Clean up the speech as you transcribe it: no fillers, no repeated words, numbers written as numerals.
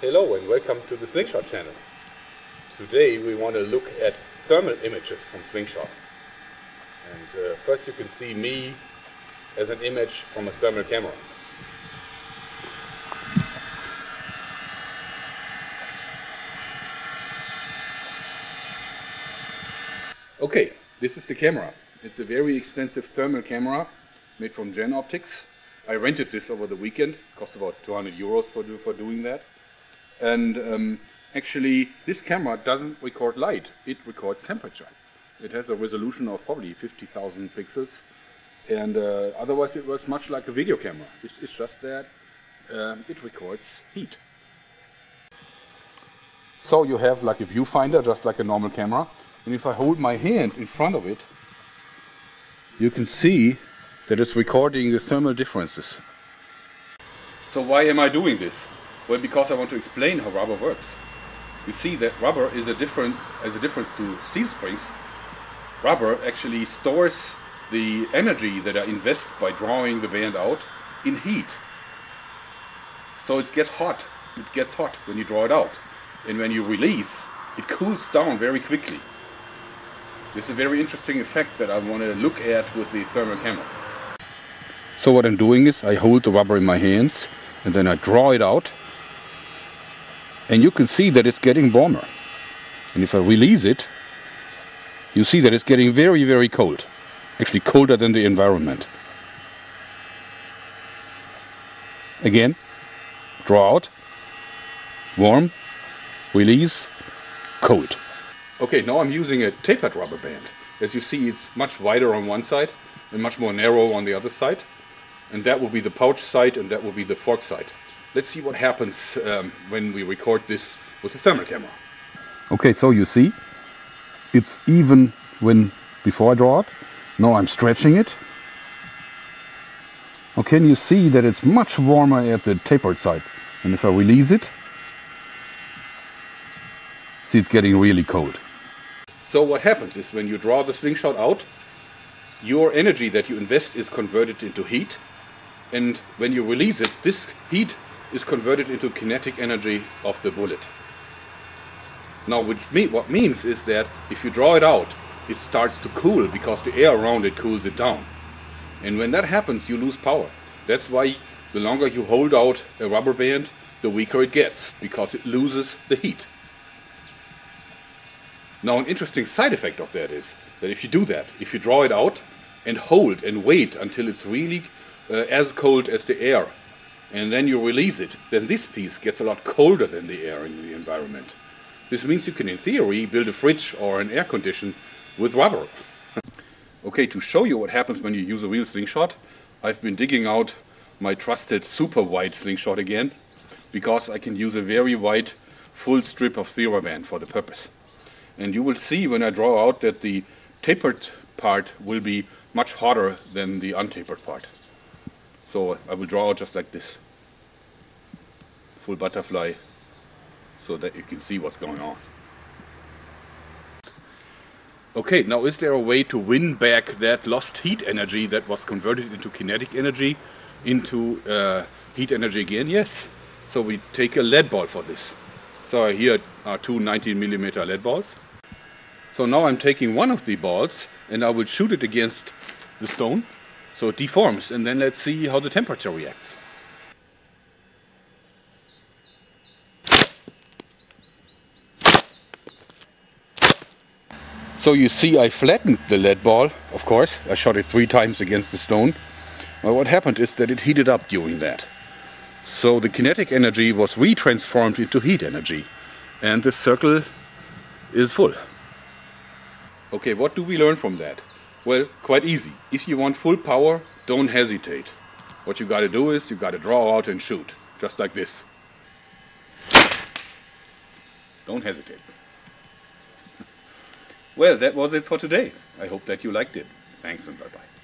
Hello and welcome to the Slingshot channel. Today we want to look at thermal images from slingshots. And first you can see me as an image from a thermal camera. Okay, this is the camera. It's a very expensive thermal camera made from Jenoptics. I rented this over the weekend. It costs about 200 euros for doing that. And actually, this camera doesn't record light. It records temperature. It has a resolution of probably 50,000 pixels. And otherwise it works much like a video camera. It's just that it records heat. So you have like a viewfinder, just like a normal camera. And if I hold my hand in front of it, you can see that it's recording the thermal differences. So why am I doing this? Well, because I want to explain how rubber works. You see that rubber is a difference to steel springs. Rubber actually stores the energy that I invest by drawing the band out in heat. So it gets hot. It gets hot when you draw it out. And when you release, it cools down very quickly. This is a very interesting effect that I want to look at with the thermal camera. So what I'm doing is I hold the rubber in my hands and then I draw it out, and you can see that it's getting warmer. And if I release it, you see that it's getting very, very cold. Actually colder than the environment. Again, draw out, warm, release, cold. Okay, now I'm using a tapered rubber band. As you see, it's much wider on one side and much more narrow on the other side. And that will be the pouch side and that will be the fork side. Let's see what happens when we record this with the thermal camera. Okay, so you see, it's even when before I draw it. Now I'm stretching it. Now can you see that it's much warmer at the tapered side? And if I release it, see, it's getting really cold. So what happens is when you draw the slingshot out, your energy that you invest is converted into heat, and when you release it, this heat is converted into kinetic energy of the bullet. Now what means is that if you draw it out, it starts to cool because the air around it cools it down. And when that happens, you lose power. That's why the longer you hold out a rubber band, the weaker it gets, because it loses the heat. Now an interesting side effect of that is that if you do that, if you draw it out and hold and wait until it's really as cold as the air, and then you release it, then this piece gets a lot colder than the air in the environment. This means you can, in theory, build a fridge or an air conditioner with rubber. Okay, to show you what happens when you use a real slingshot, I've been digging out my trusted super wide slingshot again, because I can use a very wide full strip of TheraVan for the purpose. And you will see when I draw out that the tapered part will be much hotter than the untapered part. So I will draw out just like this. Full butterfly, so that you can see what's going on. Okay, now is there a way to win back that lost heat energy that was converted into kinetic energy into heat energy again? Yes. So we take a lead ball for this. So here are two 19mm lead balls. So now I'm taking one of the balls and I will shoot it against the stone so it deforms, and then let's see how the temperature reacts. So you see I flattened the lead ball, of course. I shot it 3 times against the stone. Well, what happened is that it heated up during that. So the kinetic energy was retransformed into heat energy, and the circle is full. Okay, what do we learn from that? Well, quite easy. If you want full power, don't hesitate. What you gotta do is you gotta draw out and shoot, just like this. Don't hesitate. Well, that was it for today. I hope that you liked it. Thanks and bye-bye.